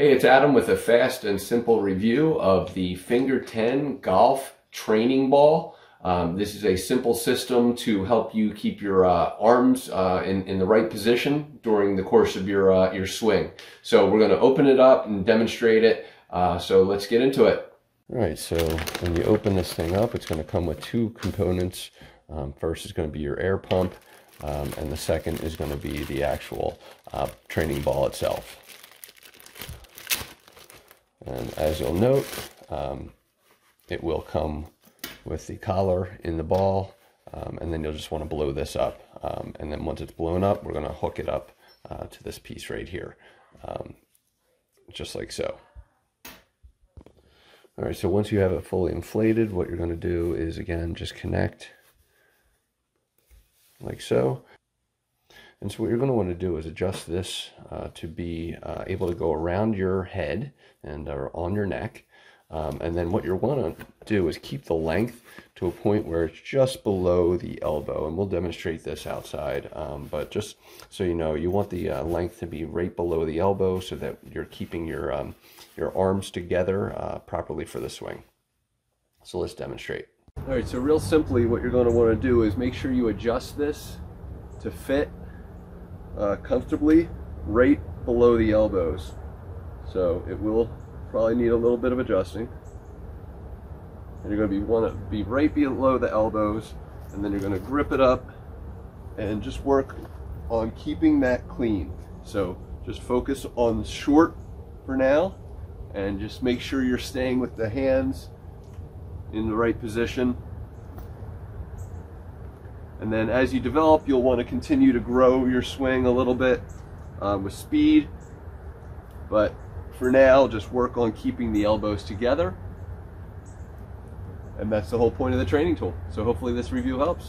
Hey, it's Adam with a fast and simple review of the Finger 10 Golf Training Ball. This is a simple system to help you keep your arms in the right position during the course of your swing. So we're going to open it up and demonstrate it. So let's get into it. All right, so when you open this thing up, it's going to come with two components. First is going to be your air pump, and the second is going to be the actual training ball itself. And as you'll note, it will come with the collar in the ball, and then you'll just want to blow this up. And then once it's blown up, we're going to hook it up to this piece right here, just like so. All right, so once you have it fully inflated, what you're going to do is, again, just connect like so. And so what you're going to want to do is adjust this to be able to go around your head and on your neck. And then what you're going to do is keep the length to a point where it's just below the elbow. And we'll demonstrate this outside. But just so you know, you want the length to be right below the elbow so that you're keeping your arms together properly for the swing. So let's demonstrate. All right, so real simply, what you're going to want to do is make sure you adjust this to fit comfortably right below the elbows. So it will probably need a little bit of adjusting, and you're going to want to be right below the elbows, and then you're going to grip it up and just work on keeping that clean. So just focus on short for now and just make sure you're staying with the hands in the right position. And then as you develop, you'll want to continue to grow your swing a little bit with speed. But for now, just work on keeping the elbows together. And that's the whole point of the training tool. So hopefully this review helps.